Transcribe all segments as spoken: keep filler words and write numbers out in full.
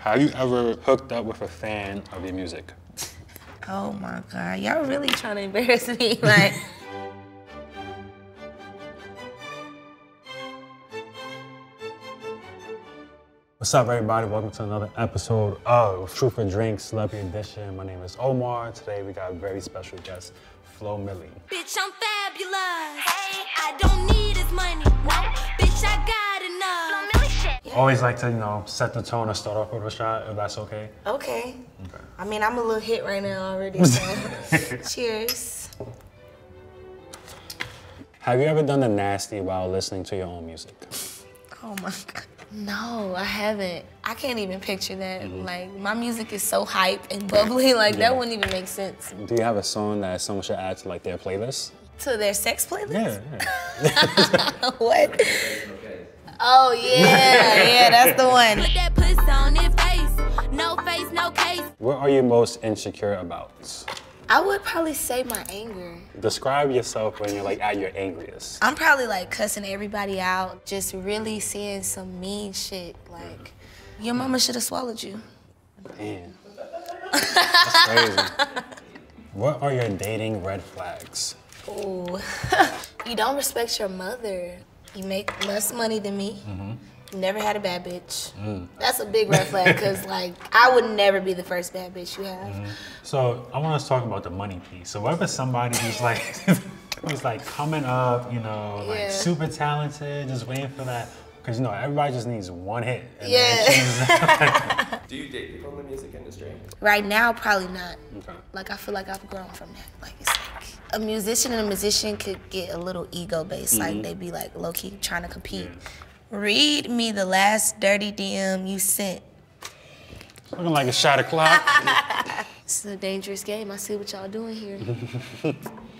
Have you ever hooked up with a fan of your music? Oh my God, y'all really trying to embarrass me, like. What's up, everybody? Welcome to another episode of Truth or Drink, Celebrity Edition. My name is Omar. Today we got a very special guest, Flo Milli. Bitch, I'm fabulous. Hey, I don't need his money. No, bitch, I got enough. Flo Milli shit. Always like to, you know, set the tone and start off with a shot, if that's okay. Okay. Okay. I mean, I'm a little hit right now already, so cheers. Have you ever done the nasty while listening to your own music? Oh my God. No, I haven't. I can't even picture that. Mm-hmm. Like, my music is so hype and bubbly, like, yeah. That wouldn't even make sense. Do you have a song that someone should add to, like, their playlist? To their sex playlist? Yeah. yeah. What? Oh, yeah, yeah, that's the one. Put that puss on their face. No face, no case. What are you most insecure about? I would probably say my anger. Describe yourself when you're like at your angriest. I'm probably like cussing everybody out, just really seeing some mean shit. Like, yeah. Your mama should have swallowed you. Damn. That's crazy. What are your dating red flags? Ooh. You don't respect your mother. You make less money than me. Mm-hmm. Never had a bad bitch. Mm. That's a big red flag, because like, I would never be the first bad bitch you have. Mm-hmm. So I want us to talk about the money piece. So whatever somebody who's like, who's like coming up, you know, like yeah. super talented, just waiting for that, because you know, everybody just needs one hit. And yeah. Do you date people in the music industry? Right now, probably not. Okay. Like, I feel like I've grown from that. Like, it's like a musician and a musician could get a little ego-based. Mm-hmm. Like, they'd be like low-key trying to compete. Yeah. Read me the last dirty D M you sent. Looking like a shot o'clock. This is a dangerous game. I see what y'all doing here.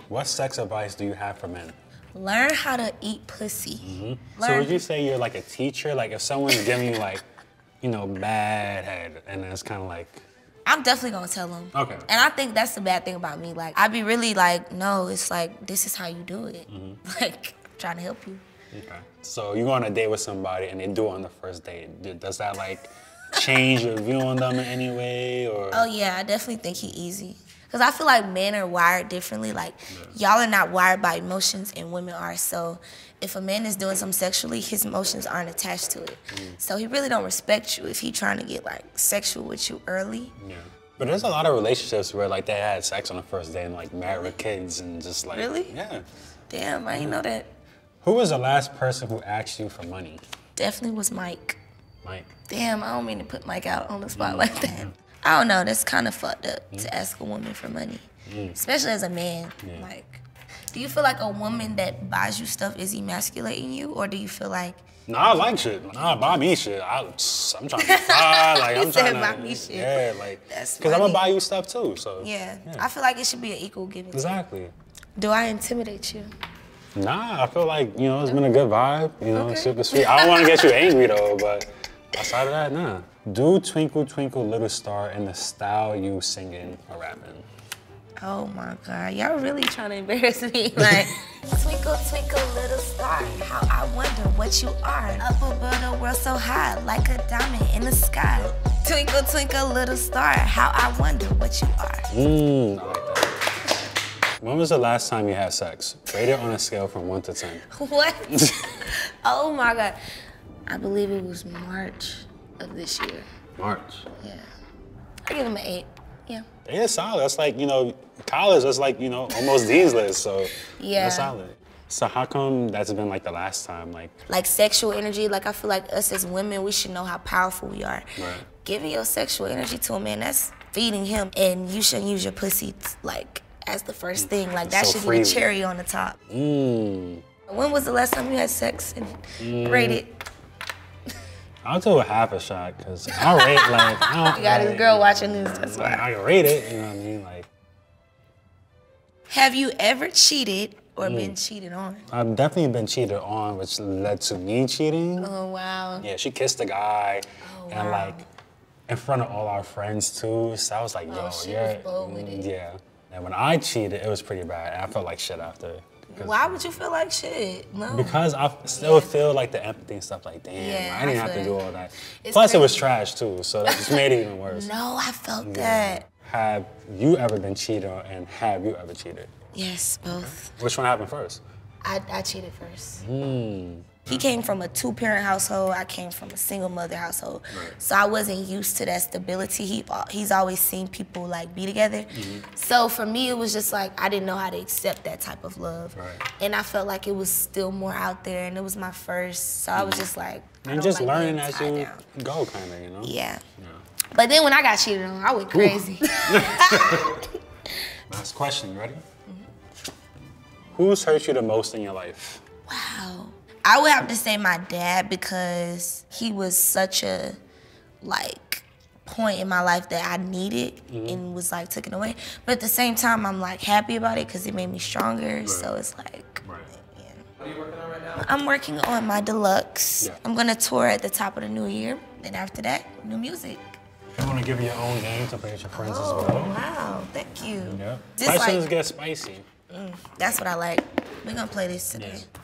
What sex advice do you have for men? Learn how to eat pussy. Mm-hmm. So would you say you're like a teacher? Like if someone's giving you like, you know, bad head, and then it's kind of like... I'm definitely gonna tell them. Okay. And I think that's the bad thing about me. Like, I'd be really like, no, it's like, this is how you do it. Mm-hmm. Like, I'm trying to help you. Okay. So you go on a date with somebody and they do it on the first date. Does that like change your view on them in any way? Or? Oh yeah, I definitely think he easy. Cause I feel like men are wired differently. Like y'all yeah. are not wired by emotions and women are. So if a man is doing something sexually, his emotions aren't attached to it. Mm. So he really don't respect you if he trying to get like sexual with you early. Yeah. But there's a lot of relationships where like they had sex on the first day and like married with kids and just like. Really? Yeah. Damn, I didn't know that. Who was the last person who asked you for money? Definitely was Mike. Mike? Damn, I don't mean to put Mike out on the spot mm. like that. Mm. I don't know, that's kind of fucked up mm. to ask a woman for money, mm. especially as a man. Yeah. Like, do you feel like a woman that buys you stuff is emasculating you, or do you feel like? Nah, I like shit. Nah, buy me shit. I, I'm trying to buy, like I'm trying to. Buy me shit. Yeah, like, because I'm gonna buy you stuff too. So. Yeah. yeah, I feel like it should be an equal giving. Exactly. Thing. Do I intimidate you? Nah, I feel like, you know, it's been a good vibe, you know, okay. super sweet. I don't want to get you angry, though, but outside of that, nah. Do Twinkle Twinkle Little Star in the style you singing or rapping. Oh, my God. Y'all really trying to embarrass me. Like, twinkle, twinkle, little star, how I wonder what you are. Up above the world so high, like a diamond in the sky. Twinkle, twinkle, little star, how I wonder what you are. Mmm, I like that. When was the last time you had sex? Rate it on a scale from one to ten. What? Oh my God. I believe it was March of this year. March? Yeah. I give him an eight, yeah. Yeah, solid. That's like, you know, college, that's like, you know, almost D's list, so yeah. That's solid. So how come that's been like the last time? Like, like sexual energy, like I feel like us as women, we should know how powerful we are. Right. Giving your sexual energy to a man, that's feeding him, and you shouldn't use your pussy, like, as the first thing, like that so should freely. Be the cherry on the top. Mm. When was the last time you had sex and mm. rated? I'll do a half a shot because I rate like I don't. You got this girl watching this, that's why. Like, I can rate it, you know what I mean? Like, have you ever cheated or mm. been cheated on? I've definitely been cheated on, which led to me cheating. Oh wow. Yeah, she kissed a guy, oh, and wow. like in front of all our friends too. So I was like, yo, oh, she yeah, was bold with it. yeah. And when I cheated, it was pretty bad. I felt like shit after. Why would you feel like shit? No. Because I still yeah. feel like the empathy and stuff. Like, damn, yeah, I didn't I have to do all that. It's Plus, crazy. It was trash too, so that just made it even worse. No, I felt yeah. that. Have you ever been cheated on, and have you ever cheated? Yes, both. Which one happened first? I, I cheated first. Mm. He came from a two-parent household. I came from a single-mother household. Right. So I wasn't used to that stability. He, he's always seen people, like, be together. Mm-hmm. So for me, it was just like I didn't know how to accept that type of love. Right. And I felt like it was still more out there, and it was my first. So mm-hmm. I was just like, I and just like learning as you down. go, kind of, you know? Yeah. yeah. But then when I got cheated on, I went crazy. Last question, you ready? Mm-hmm. Who's hurt you the most in your life? Wow. I would have to say my dad, because he was such a, like, point in my life that I needed mm-hmm. and was, like, taken away. But at the same time, I'm, like, happy about it because it made me stronger. Right. So it's like, right. yeah. What are you working on right now? I'm working on my deluxe. Yeah. I'm going to tour at the top of the new year. And after that, new music. You want to give your own game to play with your friends oh, as well. Wow, thank you. Yeah. Just Prices like, get spicy. Mm, that's what I like. We're going to play this today. Yeah.